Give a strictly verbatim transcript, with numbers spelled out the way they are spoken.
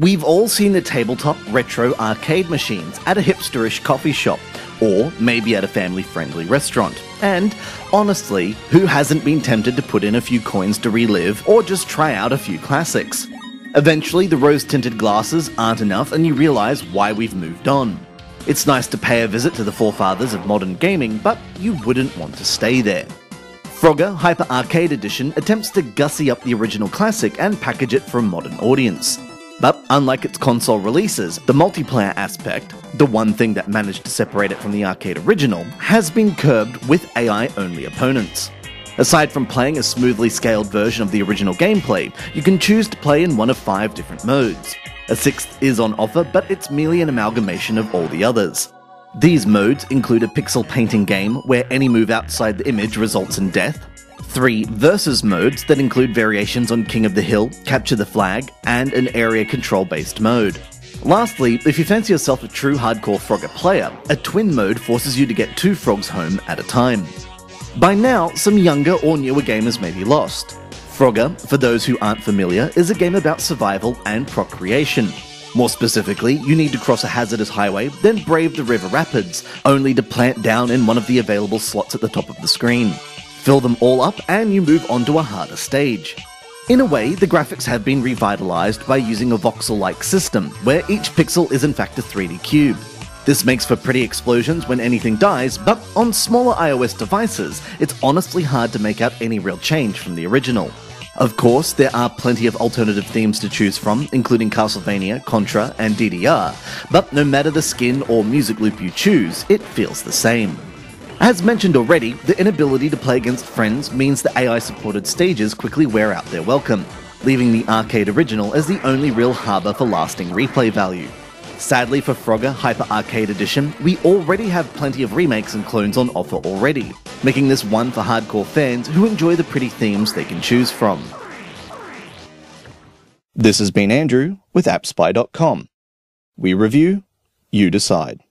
We've all seen the tabletop retro arcade machines at a hipsterish coffee shop, or maybe at a family-friendly restaurant. And, honestly, who hasn't been tempted to put in a few coins to relive or just try out a few classics? Eventually, the rose-tinted glasses aren't enough and you realise why we've moved on. It's nice to pay a visit to the forefathers of modern gaming, but you wouldn't want to stay there. Frogger Hyper Arcade Edition attempts to gussy up the original classic and package it for a modern audience. But unlike its console releases, the multiplayer aspect, the one thing that managed to separate it from the arcade original, has been curbed with A I-only opponents. Aside from playing a smoothly scaled version of the original gameplay, you can choose to play in one of five different modes. A sixth is on offer, but it's merely an amalgamation of all the others. These modes include a pixel painting game where any move outside the image results in death, three versus modes that include variations on King of the Hill, Capture the Flag, and an area control-based mode. Lastly, if you fancy yourself a true hardcore Frogger player, a twin mode forces you to get two frogs home at a time. By now, some younger or newer gamers may be lost. Frogger, for those who aren't familiar, is a game about survival and procreation. More specifically, you need to cross a hazardous highway, then brave the river rapids, only to plant down in one of the available slots at the top of the screen. Fill them all up and you move on to a harder stage. In a way, the graphics have been revitalized by using a voxel-like system, where each pixel is in fact a three D cube. This makes for pretty explosions when anything dies, but on smaller iOS devices, it's honestly hard to make out any real change from the original. Of course, there are plenty of alternative themes to choose from, including Castlevania, Contra, and D D R, but no matter the skin or music loop you choose, it feels the same. As mentioned already, the inability to play against friends means the A I-supported stages quickly wear out their welcome, leaving the arcade original as the only real harbour for lasting replay value. Sadly for Frogger Hyper Arcade Edition, we already have plenty of remakes and clones on offer already, making this one for hardcore fans who enjoy the pretty themes they can choose from. This has been Andrew with app spy dot com. We review, you decide.